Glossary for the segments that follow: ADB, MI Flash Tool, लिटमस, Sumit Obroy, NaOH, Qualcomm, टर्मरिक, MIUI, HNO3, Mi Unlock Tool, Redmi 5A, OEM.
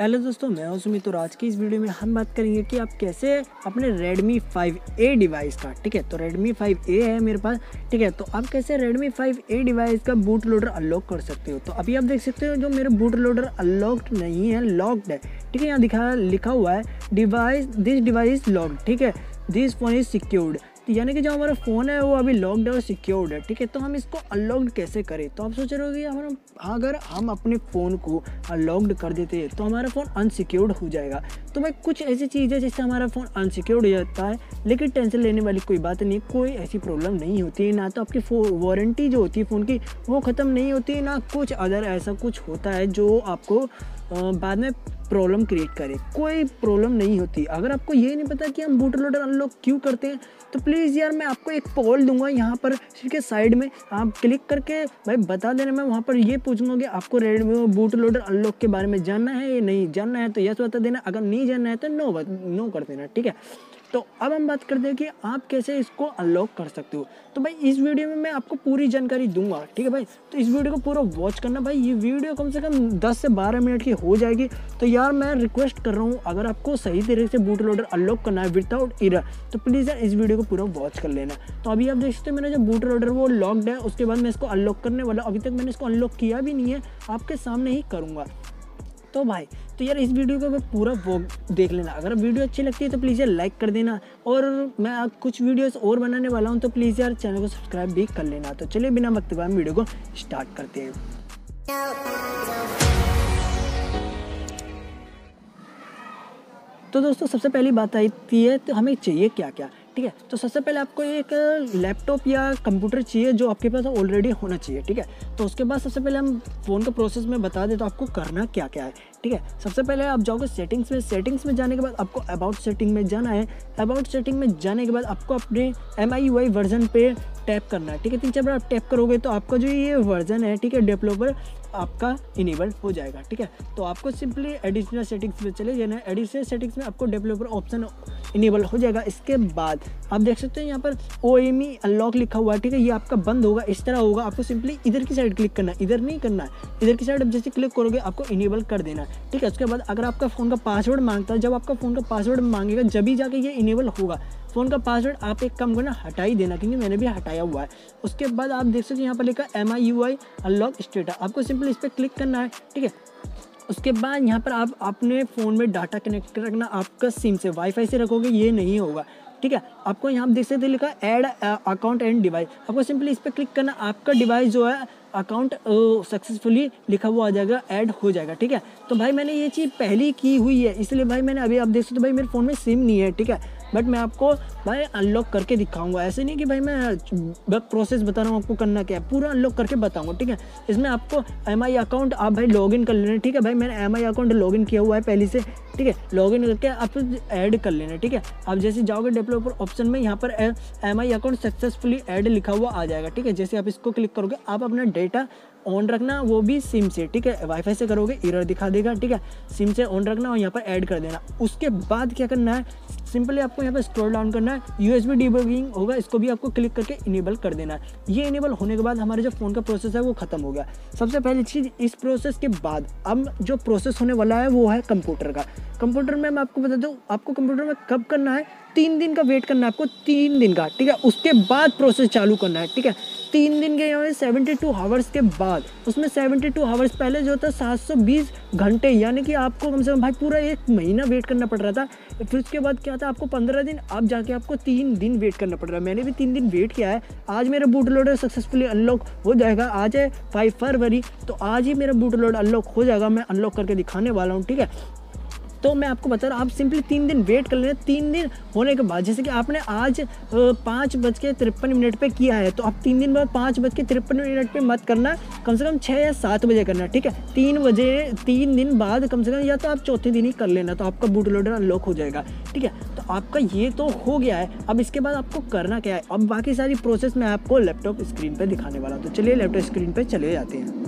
Hello दोस्तों, मैं हूं सुमित। और आज की इस वीडियो में हम बात करेंगे कि आप कैसे अपने Redmi 5A डिवाइस का, ठीक है, तो Redmi 5A है मेरे पास, ठीक है, तो आप कैसे Redmi 5A डिवाइस का बूट लोडर अनलॉक कर सकते हो। तो अभी आप देख सकते हो जो मेरा बूट लोडर अनलॉक्ड नहीं है, लॉक्ड है, ठीक है। यहाँ लिखा हुआ है दिस डिवाइस लॉक्ड, ठीक है, दिस फोन इज सिक्योर्ड, यानी कि जो हमारा फ़ोन है वो अभी लॉकड और सिक्योर्ड है, ठीक है। तो हम इसको अनलॉक्ड कैसे करें? तो आप सोच रहे हो कि अगर हम अपने फ़ोन को अनलॉक्ड कर देते हैं तो हमारा फ़ोन अनसिक्योर्ड हो जाएगा। तो भाई कुछ ऐसी चीज़ है जिससे हमारा फ़ोन अनसिक्योर्ड हो जाता है, लेकिन टेंशन लेने वाली कोई बात नहीं, कोई ऐसी प्रॉब्लम नहीं होती है। ना तो आपकी वारंटी जो होती है फ़ोन की वो ख़त्म नहीं होती, ना कुछ अदर ऐसा कुछ होता है जो आपको बाद में प्रॉब्लम क्रिएट करें, कोई प्रॉब्लम नहीं होती। अगर आपको ये नहीं पता कि हम बूट लोडर अनलॉक क्यों करते हैं तो प्लीज़ यार, मैं आपको एक पोल दूंगा यहाँ पर इसके साइड में, आप क्लिक करके भाई बता देना। मैं वहाँ पर ये पूछूंगा कि आपको Redmi बूट लोडर अनलॉक के बारे में जानना है या नहीं जानना है, तो यस बता देना, अगर नहीं जानना है तो नो कर देना, ठीक है। तो अब हम बात करते हैं कि आप कैसे इसको अनलॉक कर सकते हो। तो भाई इस वीडियो में मैं आपको पूरी जानकारी दूंगा, ठीक है भाई। तो इस वीडियो को पूरा वॉच करना भाई, ये वीडियो कम से कम 10 से 12 मिनट की हो जाएगी। तो यार मैं रिक्वेस्ट कर रहा हूँ, अगर आपको सही तरीके से बूट लोडर अनलॉक करना है विदाउट एरर तो प्लीज़ यार इस वीडियो को पूरा वॉच कर लेना। तो अभी आप देख सकते हो मेरा जो बूट लोडर वो लॉक्ड है, उसके बाद मैं इसको अनलॉक करने वाला, अभी तक मैंने इसको अनलॉक किया भी नहीं है, आपके सामने ही करूँगा। तो भाई तो यार इस वीडियो को पूरा वो देख लेना, अगर वीडियो अच्छी लगती है तो प्लीज़ यार लाइक कर देना, और मैं आप कुछ वीडियोस और बनाने वाला हूँ तो प्लीज़ यार चैनल को सब्सक्राइब भी कर लेना। तो चलिए बिना वक्त वाले वीडियो को स्टार्ट करते हैं। तो दोस्तों सबसे पहली बात आती है तो हमें चाहिए क्या क्या, ठीक है। तो सबसे पहले आपको एक लैपटॉप या कंप्यूटर चाहिए जो आपके पास ऑलरेडी होना चाहिए, ठीक है। तो उसके बाद सबसे पहले हम फ़ोन का प्रोसेस में बता दें तो आपको करना क्या क्या है, ठीक है। सबसे पहले आप जाओगे सेटिंग्स में, सेटिंग्स में जाने के बाद आपको अबाउट सेटिंग में जाना है। अबाउट सेटिंग में जाने के बाद आपको अपने MIUI वर्जन पे टैप करना है, ठीक है। 3-4 बार आप टैप करोगे तो आपका जो ये वर्जन है, ठीक है, डेवलपर आपका इनेबल हो जाएगा, ठीक है। तो आपको सिंपली एडिशनल सेटिंग्स में चले जाना है। एडिशनल सेटिंग्स में आपको डेवलपर ऑप्शन इनेबल हो जाएगा। इसके बाद आप देख सकते हैं यहाँ पर OEM अनलॉक लिखा हुआ है, ठीक है, ये आपका बंद होगा, इस तरह होगा। आपको सिंपली इधर की साइड क्लिक करना है, इधर नहीं करना है, इधर की साइड आप जैसे क्लिक करोगे आपको इनेबल कर देना है, ठीक है। उसके बाद अगर आपका फ़ोन का पासवर्ड मांगता है, जब आपका फ़ोन का पासवर्ड मांगेगा जब ही जाके ये इनेबल होगा। फ़ोन का पासवर्ड आप एक काम करना हटा ही देना, क्योंकि मैंने भी हटाया हुआ है। उसके बाद आप देख सकते हैं यहाँ पर लिखा MIUI अनलॉक स्टेटस, आपको सिंपल इस पर क्लिक करना है, ठीक है। उसके बाद यहाँ पर आप अपने फ़ोन में डाटा कनेक्ट रखना, आपका सिम से वाईफाई से रखोगे ये नहीं होगा, ठीक है। आपको यहाँ देख सकते लिखा ऐड अकाउंट एंड डिवाइस, आपको सिंपली इस पर क्लिक करना, आपका डिवाइस जो है अकाउंट सक्सेसफुली लिखा हुआ आ जाएगा, ऐड हो जाएगा, ठीक है। तो भाई मैंने ये चीज़ पहले की हुई है, इसलिए भाई मैंने अभी आप देख सकते हो भाई मेरे फ़ोन में सिम नहीं है, ठीक है, बट मैं आपको भाई अनलॉक करके दिखाऊंगा। ऐसे नहीं कि भाई मैं प्रोसेस बता रहा हूँ आपको करना क्या है, पूरा अनलॉक करके बताऊंगा, ठीक है। इसमें आपको MI अकाउंट आप भाई लॉगिन कर लेना, ठीक है। भाई मैंने MI अकाउंट लॉगिन किया हुआ है पहले से, ठीक है। लॉगिन करके आप ऐड कर लेना, ठीक है। आप जैसे जाओगे डेवलपर ऑप्शन में यहाँ पर MI अकाउंट सक्सेसफुली ऐड लिखा हुआ आ जाएगा, ठीक है। जैसे आप इसको क्लिक करोगे आप अपना डेटा ऑन रखना, वो भी सिम से, ठीक है। वाईफाई से करोगे एरर दिखा देगा, ठीक है, सिम से ऑन रखना और यहाँ पर ऐड कर देना। उसके बाद क्या करना है, सिंपली आपको यहाँ पर स्क्रॉल डाउन करना है, USB डिबगिंग होगा, इसको भी आपको क्लिक करके इनेबल कर देना है। ये इनेबल होने के बाद हमारे जो फ़ोन का प्रोसेस है वो ख़त्म हो गया। सबसे पहली चीज़ इस प्रोसेस के बाद अब जो प्रोसेस होने वाला है वो है कंप्यूटर का। कंप्यूटर में मैं आपको बता दूँ आपको कंप्यूटर में कब करना है, 3 दिन का वेट करना है आपको, 3 दिन का, ठीक है। उसके बाद प्रोसेस चालू करना है, ठीक है। 3 दिन के यहाँ 72 आवर्स के बाद, उसमें 72 आवर्स पहले जो था 720 घंटे, यानी कि आपको कम से कम भाई पूरा 1 महीना वेट करना पड़ रहा था। फिर उसके बाद क्या था आपको 15 दिन, अब जाके आपको 3 दिन वेट करना पड़ रहा है। मैंने भी 3 दिन वेट किया है। आज मेरा बूट लोडर सक्सेसफुली अनलॉक हो जाएगा, आज है 5 फरवरी, तो आज ही मेरा बूट लोडर अनलॉक हो जाएगा, मैं अनलॉक करके दिखाने वाला हूँ, ठीक है। तो मैं आपको बता रहा हूँ आप सिंपली 3 दिन वेट कर लेना। 3 दिन होने के बाद जैसे कि आपने आज 5:53 पर किया है, तो आप 3 दिन बाद 5:53 पर मत करना, कम से कम 6 या 7 बजे करना, ठीक है। 3 दिन बाद कम से कम, या तो आप चौथे दिन ही कर लेना, तो आपका बूट लोडर अनलॉक हो जाएगा, ठीक है। तो आपका ये तो हो गया है। अब इसके बाद आपको करना क्या है, अब बाकी सारी प्रोसेस मैं आपको लैपटॉप स्क्रीन पर दिखाने वाला हूँ। तो चलिए लैपटॉप स्क्रीन पर चले जाते हैं।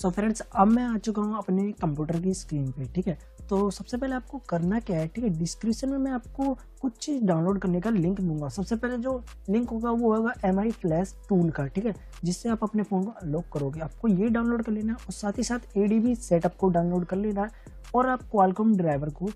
सो फ्रेंड्स, अब मैं आ चुका हूँ अपने कंप्यूटर की स्क्रीन पे, ठीक है। तो सबसे पहले आपको करना क्या है, ठीक है, डिस्क्रिप्शन में मैं आपको कुछ चीज़ डाउनलोड करने का लिंक दूंगा। सबसे पहले जो लिंक होगा वो होगा MI Flash Tool का, ठीक है, जिससे आप अपने फ़ोन को अनलॉक करोगे। आपको ये डाउनलोड कर लेना है और साथ ही साथ ADB सेटअप को डाउनलोड कर लेना है और आप Qualcomm ड्राइवर को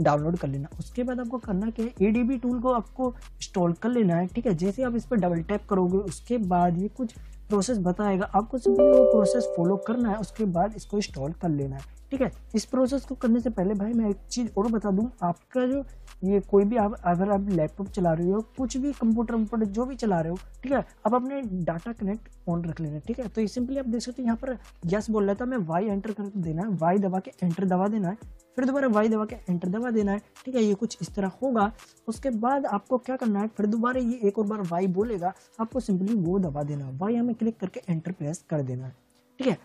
डाउनलोड कर लेना। उसके बाद आपको करना क्या है, ADB टूल को आपको इंस्टॉल कर लेना है, ठीक है। जैसे आप इस पर डबल टैप करोगे उसके बाद ये कुछ प्रोसेस बताएगा, आपको सिर्फ वो प्रोसेस फॉलो करना है, उसके बाद इसको इंस्टॉल कर लेना है, ठीक है। इस प्रोसेस को करने से पहले भाई मैं एक चीज़ और बता दूं, आपका जो ये कोई भी आप अगर आप लैपटॉप चला रहे हो, कुछ भी कंप्यूटर वम्प्यूटर जो भी चला रहे हो, ठीक है, आप अपने डाटा कनेक्ट ऑन रख लेना, ठीक है। तो सिंपली आप देख सकते हो यहाँ पर यस बोल रहा था, मैं वाई एंटर कर देना है, वाई दबा के एंटर दबा देना है, फिर दोबारा वाई दबा के एंटर दबा देना है, ठीक है। ये कुछ इस तरह होगा। उसके बाद आपको क्या करना है, फिर दोबारा ये एक और बार वाई बोलेगा, आपको सिंपली वो दबा देना, वाई हमें क्लिक करके एंटर प्रेस कर देना है, ठीक है।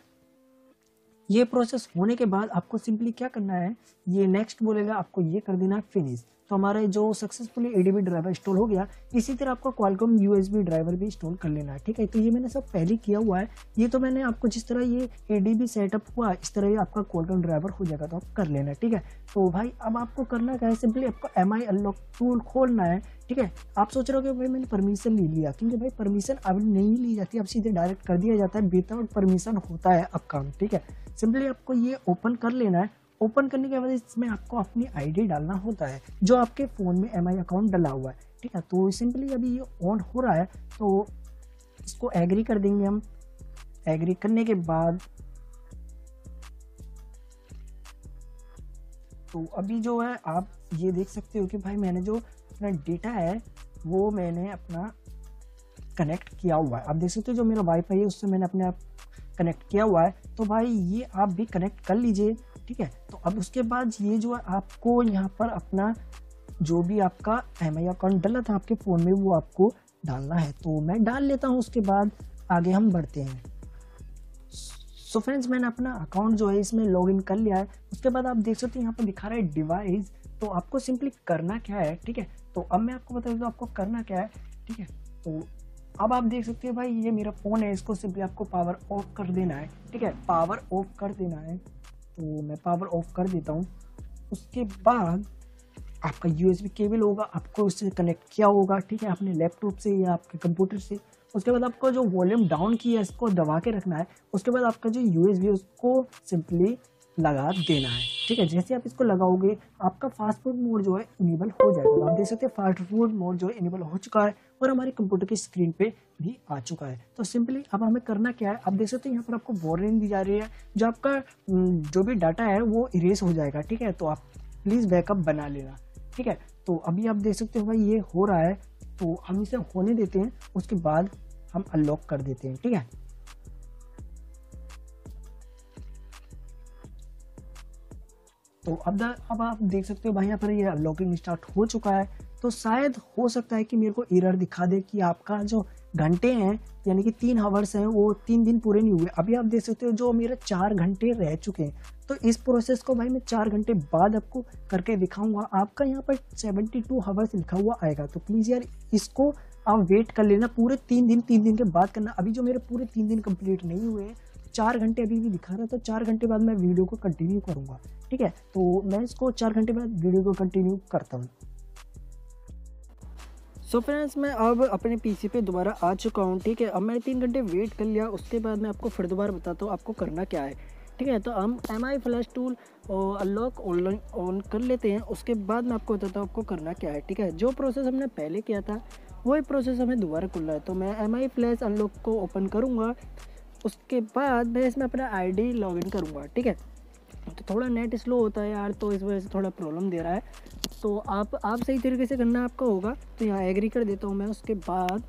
ये प्रोसेस होने के बाद आपको सिंपली क्या करना है, ये नेक्स्ट बोलेगा, आपको ये कर देना है फिनिश। तो हमारा जो सक्सेसफुली ADB ड्राइवर इंस्टॉल हो गया। इसी तरह आपको Qualcomm USB ड्राइवर भी इंस्टॉल कर लेना है, ठीक है। तो ये मैंने सब पहले किया हुआ है, ये तो मैंने आपको जिस तरह ये ADB सेटअप हुआ इस तरह ये आपका Qualcomm ड्राइवर हो जाएगा, तो आप कर लेना, ठीक है। तो भाई अब आपको करना क्या है, सिंपली आपको MI Unlock टूल खोलना है, ठीक है। आप सोच रहे हो कि भाई मैंने परमिशन ले लिया, क्योंकि भाई परमिशन अब नहीं ली जाती, अब सीधे डायरेक्ट कर दिया जाता है, विदाउट परमिशन होता है अब काम, ठीक है। सिंपली आपको ये ओपन कर लेना है, ओपन करने के बाद इसमें आपको अपनी आईडी डालना होता है जो आपके फ़ोन में MI अकाउंट डाला हुआ है, ठीक है। तो सिंपली अभी ये ऑन हो रहा है, तो इसको एग्री कर देंगे हम। एग्री करने के बाद तो अभी जो है आप ये देख सकते हो कि भाई मैंने जो अपना डेटा है वो मैंने अपना कनेक्ट किया हुआ है। आप देख सकते हो जो मेरा वाईफाई है उससे मैंने अपने आप कनेक्ट किया हुआ है। तो भाई ये आप भी कनेक्ट कर लीजिए, ठीक है। तो अब उसके बाद ये जो है आपको यहाँ पर अपना जो भी आपका MI अकाउंट डाला था आपके फ़ोन में वो आपको डालना है, तो मैं डाल लेता हूँ, उसके बाद आगे हम बढ़ते हैं। सो फ्रेंड्स, मैंने अपना अकाउंट जो है इसमें लॉगिन कर लिया है। उसके बाद आप देख सकते हैं यहाँ पर दिखा रहा है डिवाइस, तो आपको सिंपली करना क्या है, ठीक है। तो अब मैं आपको बता देता हूँ आपको करना क्या है, ठीक है। तो अब आप देख सकते हो भाई ये मेरा फ़ोन है, इसको सिंपली आपको पावर ऑफ कर देना है, ठीक है, पावर ऑफ कर देना है। तो मैं पावर ऑफ कर देता हूँ। उसके बाद आपका USB केबल होगा, आपको उससे कनेक्ट किया होगा, ठीक है, अपने लैपटॉप से या आपके कंप्यूटर से। उसके बाद आपको जो वॉल्यूम डाउन की है इसको दबा के रखना है। उसके बाद आपका जो USB है उसको सिंपली लगा देना है, ठीक है। जैसे आप इसको लगाओगे आपका फास्टफूड मोड जो है इनेबल हो जाएगा। आप देख सकते हैं फास्टफूड मोड जो है इनेबल हो चुका है और हमारे कंप्यूटर की स्क्रीन पे भी आ चुका है। तो सिंपली अब हमें करना क्या है, आप देख सकते हैं यहाँ पर आपको वार्निंग दी जा रही है, जो आपका जो भी डाटा है वो इरेज हो जाएगा, ठीक है। तो आप प्लीज़ बैकअप बना लेना, ठीक है। तो अभी आप देख सकते हो भाई ये हो रहा है, तो हम इसे होने देते हैं, उसके बाद हम अनलॉक कर देते हैं, ठीक है। तो अब आप देख सकते हो भाई यहाँ पर ये अनलॉकिंग स्टार्ट हो चुका है। तो शायद हो सकता है कि मेरे को एरर दिखा दे कि आपका जो घंटे हैं यानी कि 3 आवर्स हैं वो 3 दिन पूरे नहीं हुए। अभी आप देख सकते हो जो मेरे 4 घंटे रह चुके हैं। तो इस प्रोसेस को भाई मैं 4 घंटे बाद आपको करके दिखाऊंगा। आपका यहाँ पर 72 आवर्स लिखा हुआ आएगा, तो प्लीज़ यार इसको आप वेट कर लेना, पूरे 3 दिन के बाद करना। अभी जो मेरे पूरे 3 दिन कंप्लीट नहीं हुए हैं, 4 घंटे अभी भी दिखा रहा था, 4 घंटे बाद मैं वीडियो को कंटिन्यू करूँगा, ठीक है। तो मैं इसको 4 घंटे बाद वीडियो को कंटिन्यू करता हूँ। सो फ्रेंड्स, मैं अब अपने पीसी पे दोबारा आ चुका हूँ, ठीक है। अब मैंने 3 घंटे वेट कर लिया, उसके बाद मैं आपको फिर दोबारा बताता हूँ आपको करना क्या है, ठीक है। तो हम MI Flash Tool unlock online on कर लेते हैं, उसके बाद मैं आपको बताता हूँ आपको करना क्या है, ठीक है। जो प्रोसेस हमने पहले किया था वही प्रोसेस हमें दोबारा खुलना है। तो मैं MI Flash अनलॉक को ओपन करूँगा, उसके बाद मैं इसमें अपना ID लॉगिन करूँगा, ठीक है। तो थोड़ा नेट स्लो होता है यार, तो इस वजह से थोड़ा प्रॉब्लम दे रहा है, तो आप सही तरीके से करना आपका होगा। तो यहाँ एग्री कर देता हूँ मैं, उसके बाद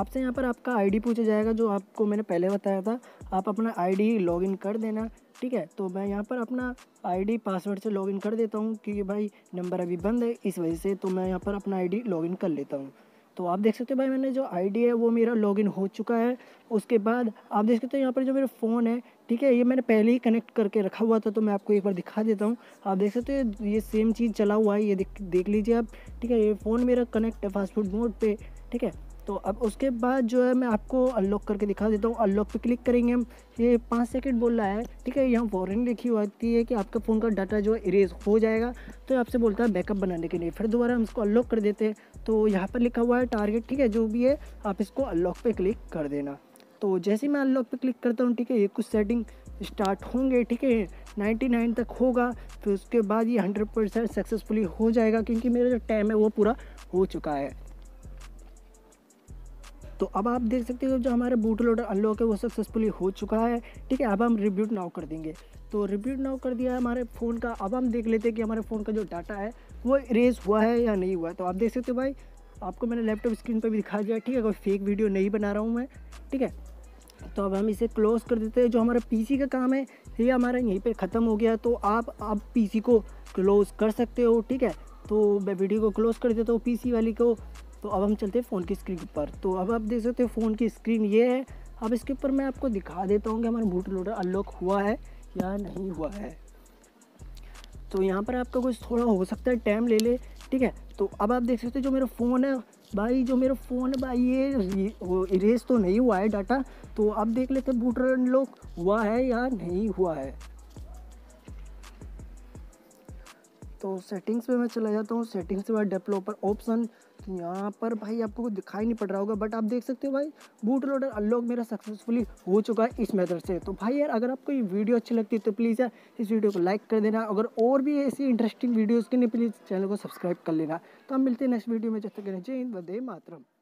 आपसे यहाँ पर आपका ID पूछा जाएगा जो आपको मैंने पहले बताया था, आप अपना ID लॉगिन कर देना, ठीक है। तो मैं यहाँ पर अपना ID पासवर्ड से लॉगिन कर देता हूँ, क्योंकि भाई नंबर अभी बंद है इस वजह से, तो मैं यहाँ पर अपना ID लॉगिन कर लेता हूँ। तो आप देख सकते हो भाई मैंने जो ID है वो मेरा लॉगिन हो चुका है। उसके बाद आप देख सकते हो यहाँ पर जो मेरा फ़ोन है, ठीक है, ये मैंने पहले ही कनेक्ट करके रखा हुआ था, तो मैं आपको एक बार दिखा देता हूँ। आप देख सकते हो ये सेम चीज़ चला हुआ है, ये देख लीजिए आप, ठीक है। ये फ़ोन मेरा कनेक्ट है फास्टफूड मोड पे, ठीक है। तो अब उसके बाद जो है मैं आपको अनलॉक करके दिखा देता हूँ। अनलॉक पे क्लिक करेंगे हम, ये 5 सेकंड बोल रहा है, ठीक है। यहाँ वार्निंग लिखी होती है कि आपका फ़ोन का डाटा जो है इरेज हो जाएगा, तो आपसे बोलता है बैकअप बनाने के लिए। फिर दोबारा हम इसको अनलॉक कर देते हैं, तो यहाँ पर लिखा हुआ है टारगेट, ठीक है, जो भी है आप इसको अनलॉक पे क्लिक कर देना। तो जैसे मैं अनलॉक पे क्लिक करता हूँ, ठीक है, ये कुछ सेटिंग स्टार्ट होंगे, ठीक है, 99 तक होगा, फिर उसके बाद ये 100% सक्सेसफुली हो जाएगा, क्योंकि मेरा जो टाइम है वो पूरा हो चुका है। तो अब आप देख सकते हो जो हमारा बूट लोडर अनलॉक है वो सक्सेसफुली हो चुका है, ठीक है। अब हम रिब्यूट नाउ कर देंगे, तो रिब्यूट नाउ कर दिया है हमारे फ़ोन का। अब हम देख लेते हैं कि हमारे फ़ोन का जो डाटा है वो इरेज हुआ है या नहीं हुआ है। तो आप देख सकते हो भाई, आपको मैंने लैपटॉप स्क्रीन पर भी दिखा दिया, ठीक है, कोई फेक वीडियो नहीं बना रहा हूँ मैं, ठीक है। तो अब हम इसे क्लोज कर देते हैं। जो हमारा पीसी का काम है ये हमारा यहीं पे ख़त्म हो गया, तो आप अब पीसी को क्लोज़ कर सकते हो, ठीक है। तो मैं वीडियो को क्लोज़ कर देता हूँ पीसी वाली को। तो अब हम चलते हैं फ़ोन की स्क्रीन पर। तो अब आप देख सकते हो फ़ोन की स्क्रीन ये है। अब इसके ऊपर मैं आपको दिखा देता हूँ कि हमारा बूट लोडर अनलॉक हुआ है या नहीं हुआ है। तो यहाँ पर आपका कुछ थोड़ा हो सकता है टाइम ले ले, ठीक है। तो अब आप देख सकते हो जो मेरा फ़ोन है भाई ये इरेज तो नहीं हुआ है डाटा। तो अब देख लेते हैं बूट लोडर अनलॉक हुआ है या नहीं हुआ है। तो सेटिंग्स पे मैं चला जाता हूँ। सेटिंग्स के बाद डेवलपर ऑप्शन, यहाँ पर भाई आपको दिखाई नहीं पड़ रहा होगा, बट आप देख सकते हो भाई बूट लोडर अनलॉक मेरा सक्सेसफुली हो चुका है इस मेथड से। तो भाई यार, अगर आपको ये वीडियो अच्छी लगती है तो प्लीज़ यार इस वीडियो को लाइक कर देना। अगर और भी ऐसी इंटरेस्टिंग वीडियोज़ के लिए प्लीज़ चैनल को सब्सक्राइब कर लेना। तो हम मिलते हैं नेक्स्ट वीडियो में। जब तक के लिए जय हिंद, वंदे मातरम।